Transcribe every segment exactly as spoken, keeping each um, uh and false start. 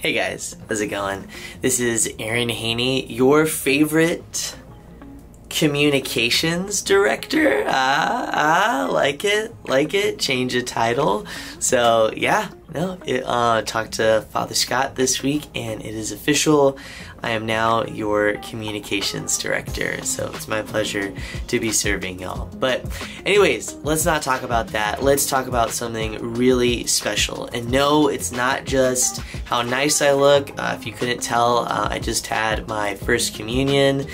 Hey guys, how's it going? This is Aaron Haney, your favorite communications director. Ah, ah, like it, like it, change a title. So yeah, no, it, uh, talked to Father Scott this week and it is official. I am now your communications director. So it's my pleasure to be serving y'all. But anyways, let's not talk about that. Let's talk about something really special. And no, it's not just how nice I look. Uh, if you couldn't tell, uh, I just had my first communion.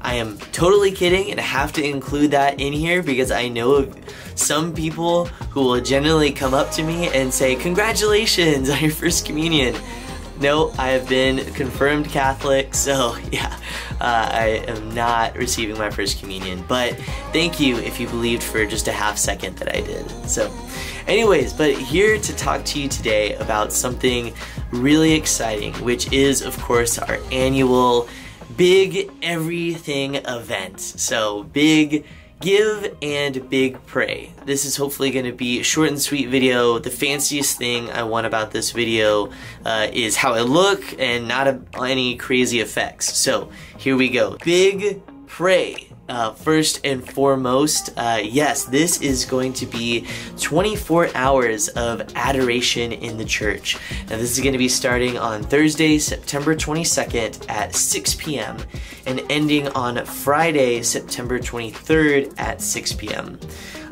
I am totally kidding and I have to include that in here because I know some people who will generally come up to me and say, "Congratulations on your first communion." No, I have been confirmed Catholic, so yeah, uh, I am not receiving my first communion, but thank you if you believed for just a half second that I did. So anyways, but here to talk to you today about something really exciting, which is of course our annual Big Everything event. So Big Give and Big Pray. This is hopefully going to be a short and sweet video. The fanciest thing I want about this video uh, is how I look and not a, any crazy effects. So here we go. Big Pray. Uh, first and foremost, uh, yes, this is going to be twenty-four hours of adoration in the church. Now, this is going to be starting on Thursday, September twenty-second at six p m and ending on Friday, September twenty-third at six p m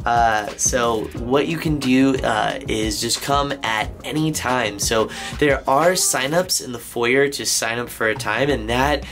Uh, so what you can do uh, is just come at any time. So there are signups in the foyer to sign up for a time, and that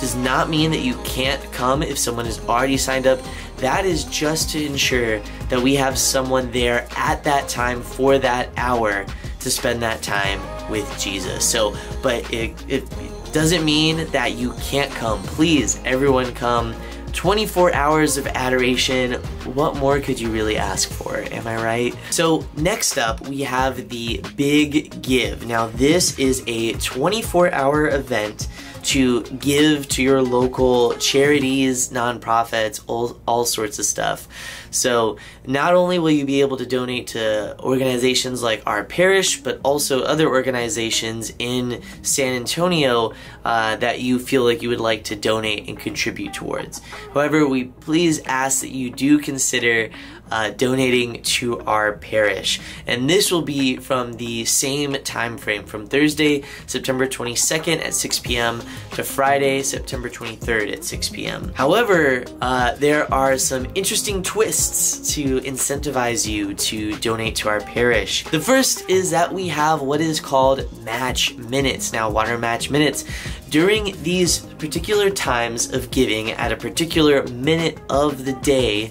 does not mean that you can't come if someone has already signed up. That is just to ensure that we have someone there at that time for that hour to spend that time with Jesus. So, but it, it doesn't mean that you can't come. Please, everyone come. twenty-four hours of adoration. What more could you really ask for? Am I right? So next up, we have the Big Give. Now this is a twenty-four hour event to give to your local charities, nonprofits, all, all sorts of stuff. So not only will you be able to donate to organizations like our parish, but also other organizations in San Antonio uh, that you feel like you would like to donate and contribute towards. However, we please ask that you do consider uh, donating to our parish. And this will be from the same time frame, from Thursday, September twenty-second at six p m to Friday, September twenty-third at six p m However, uh, there are some interesting twists to incentivize you to donate to our parish. The first is that we have what is called match minutes. Now, what are match minutes? During these particular times of giving at a particular minute of the day,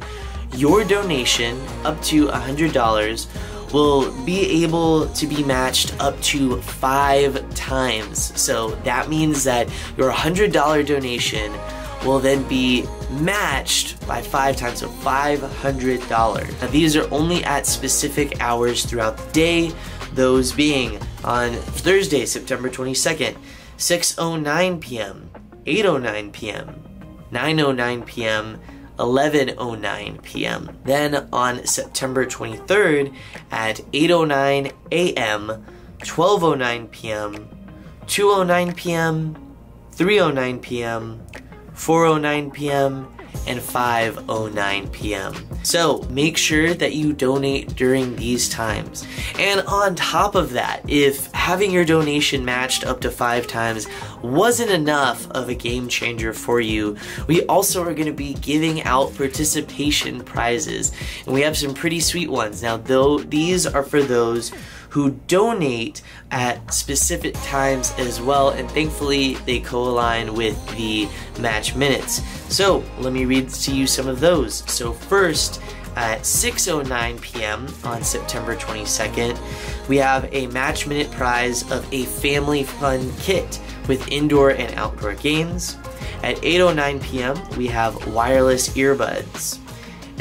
your donation up to one hundred dollars will be able to be matched up to five times. So that means that your one hundred dollar donation will then be matched by five times, so five hundred dollars. Now these are only at specific hours throughout the day, those being on Thursday, September twenty-second, six oh nine p m, eight oh nine p m, nine oh nine p m, eleven oh nine p m Then on September twenty-third at eight oh nine a m, twelve oh nine p m, two oh nine p m, three oh nine p m, four oh nine p m, and five oh nine p m So make sure that you donate during these times. And on top of that, if having your donation matched up to five times wasn't enough of a game changer for you, we also are going to be giving out participation prizes. And we have some pretty sweet ones. Now, though, these are for those who donate at specific times as well, and thankfully they co-align with the match minutes. So let me read to you some of those. So first, at six oh nine p m on September twenty-second, we have a match minute prize of a family fun kit with indoor and outdoor games. At eight oh nine p m, we have wireless earbuds.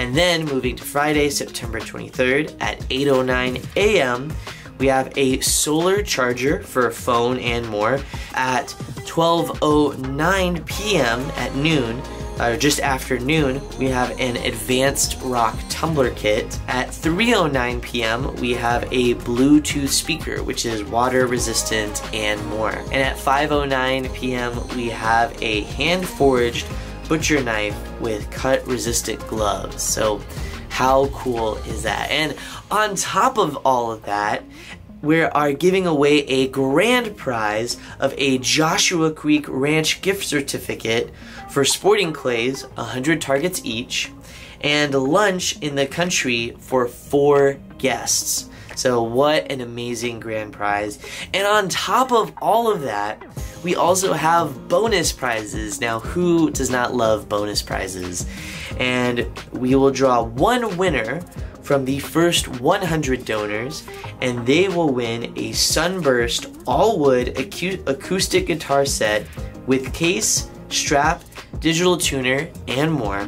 And then moving to Friday, September twenty-third at eight oh nine a m, we have a solar charger for a phone and more. At twelve oh nine p m at noon, uh, just after noon, we have an advanced rock tumbler kit. At three oh nine p m, we have a Bluetooth speaker, which is water resistant and more. And at five oh nine p m, we have a hand forged butcher knife with cut resistant gloves. So how cool is that? And on top of all of that, we are giving away a grand prize of a Joshua Creek Ranch gift certificate for sporting clays, one hundred targets each, and lunch in the country for four guests. So what an amazing grand prize. And on top of all of that, we also have bonus prizes. Now, who does not love bonus prizes? And we will draw one winner from the first one hundred donors, and they will win a Sunburst all-wood acu acoustic guitar set with case, strap, digital tuner, and more.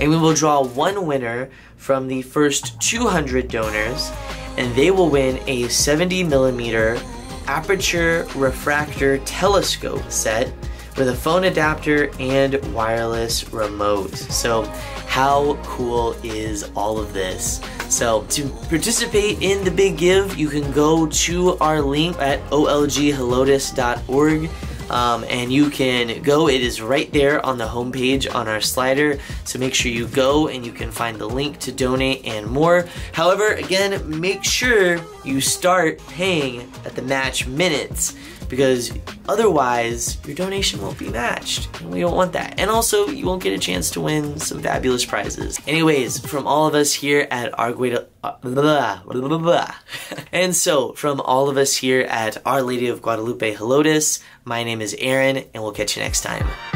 And we will draw one winner from the first two hundred donors, and they will win a seventy millimeter aperture refractor telescope set with a phone adapter and wireless remote. So how cool is all of this? So to participate in the Big Give, you can go to our link at O L G helotes dot org. Um, and you can go, it is right there on the homepage on our slider, so make sure you go and you can find the link to donate and more. However, again, make sure you start paying at the match minutes, because otherwise your donation won't be matched, and we don't want that. And also, you won't get a chance to win some fabulous prizes. Anyways, from all of us here at Our Guadalupe, uh, blah, blah, blah, blah. And so, from all of us here at Our Lady of Guadalupe Helotes, my name is Aaron, and we'll catch you next time.